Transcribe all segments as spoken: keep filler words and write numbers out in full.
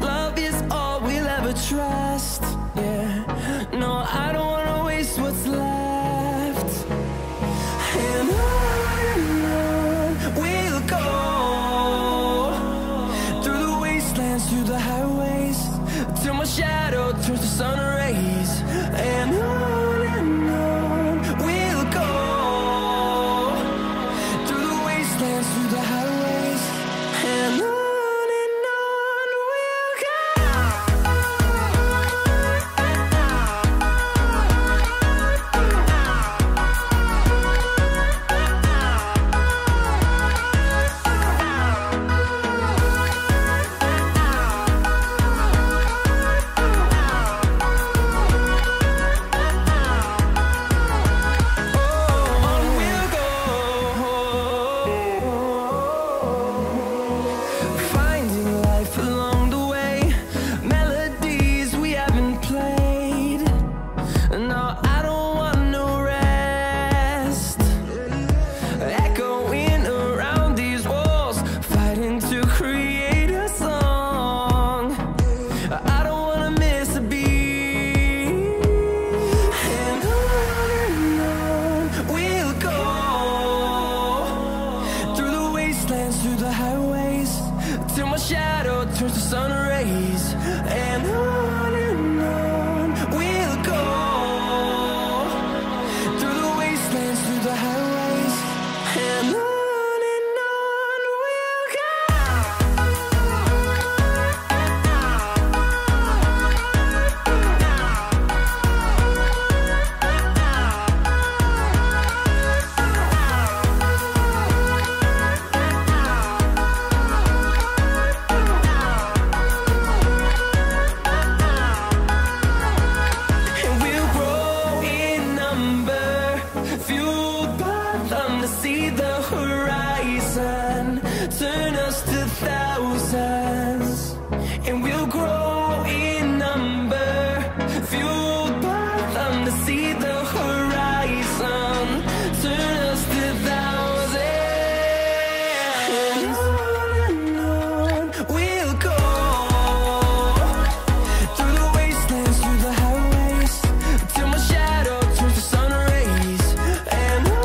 love is all we'll ever trust. Yeah, no, I don't wanna waste what's left. And on we'll go, through the wastelands, through the highways, till my shadow turns to sun rays. And on and on we'll go, through the wastelands, through the highways. And on. Through the highways, till my shadow turns to sun rays. And on and on we'll go, through the wastelands, through the highways. And on. See the horizon, turn us to thousands, and we'll grow in number, fueled by them to see the horizon, turn us to thousands. And on and on we'll go, through the wastelands, through the highways, till my shadow turns to sun rays. And on.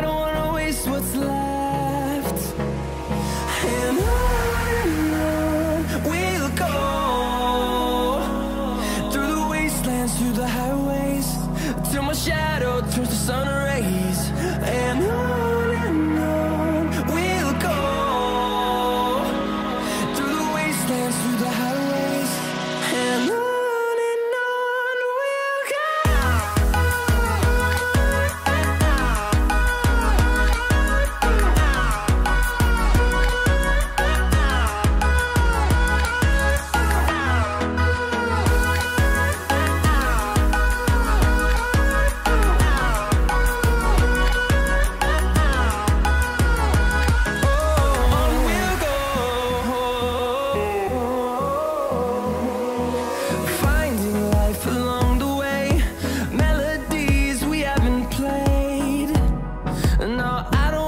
don't wanna waste what's left. And on and on we'll go, through the wastelands, through the highways, till my shadow turns to sun rays. And on and on we'll go, through the wastelands, through the highways. And on. No, I don't